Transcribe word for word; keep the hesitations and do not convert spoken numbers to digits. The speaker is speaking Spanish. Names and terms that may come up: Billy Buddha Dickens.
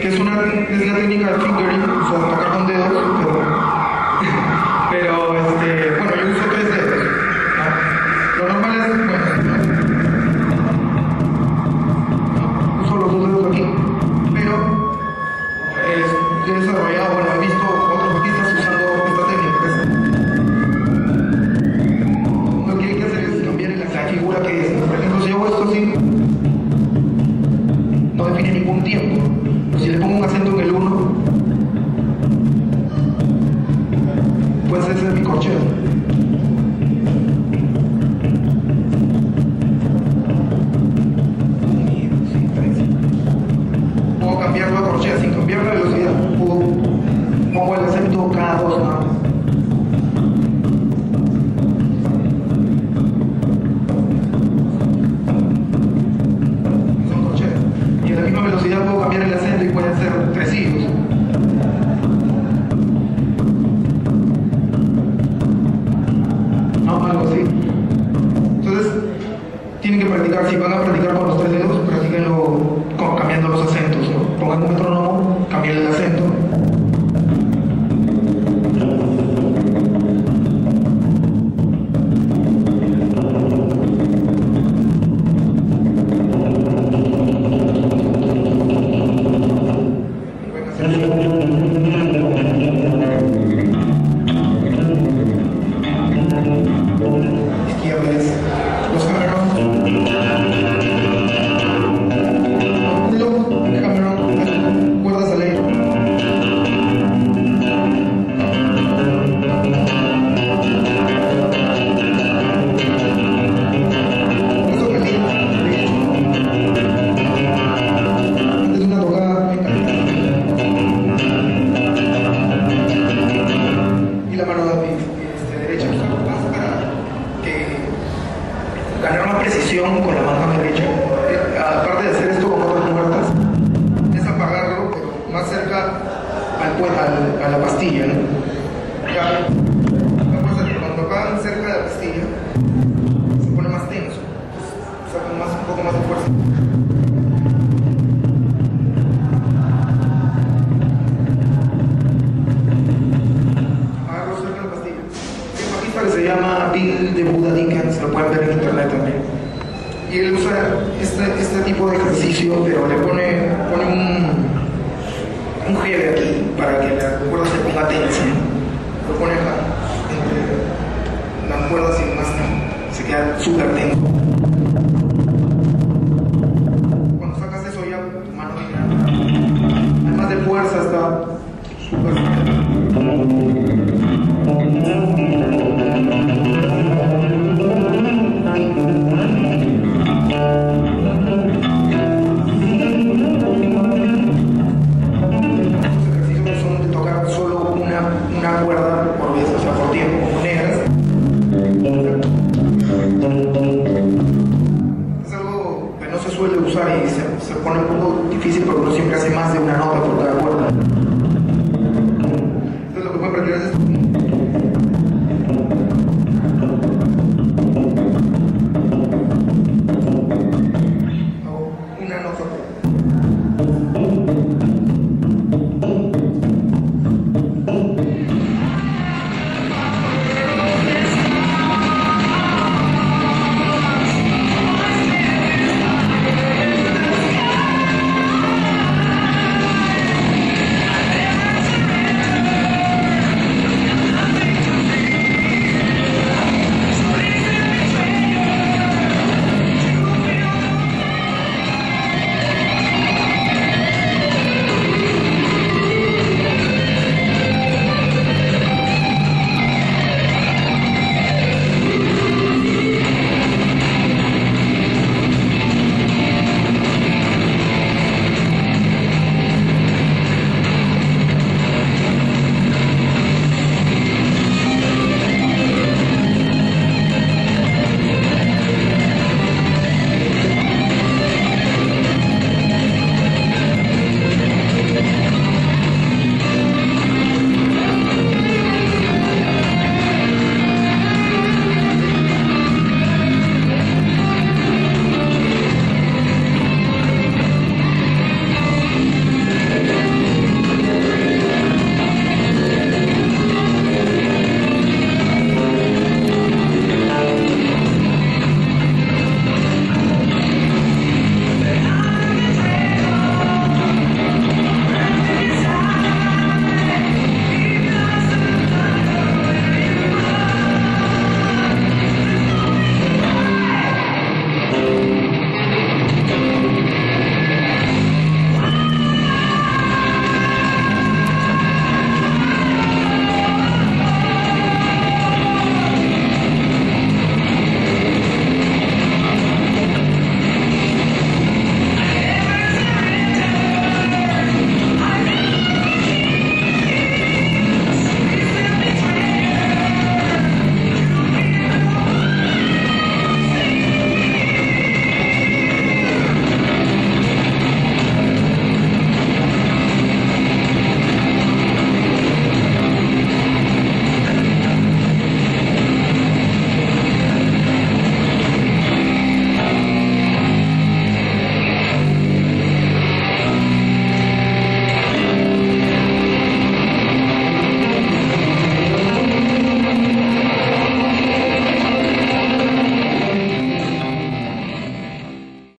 que es una es la técnica del fingering, o sea, tocar con dedos, pero, pero este, bueno, yo uso tres dedos, ¿no? Lo normal es, bueno, uso los dos dedos aquí, pero es, yo he desarrollado, bueno, he visto otros artistas usando esta técnica. Lo que hay que hacer es cambiar la figura que es. Por ejemplo, si hago esto así, no define ningún tiempo. Si le pongo un acento en el uno, pues ese es mi corcheo. Puedo cambiarlo a corchea sin cambiar la velocidad. Puedo, pongo el acento cada dos nada más. Si van a practicar con los tres dedos, practíquenlo cambiando los acentos, ¿no? Pongan un metrónomo, cambien el acento. Billy Buddha Dickens, lo pueden ver en internet también. Y él usa este, este tipo de ejercicio, pero le pone, pone un, un jefe aquí para que la cuerda se ponga tensa. Lo pone acá, entre la cuerda sin más, se queda súper tenso. Cuando sacas eso ya, tu mano ya, además de fuerza, está súper. Siempre hace más de una nota por cada cuerda. Entonces lo que pueden aprender es esto.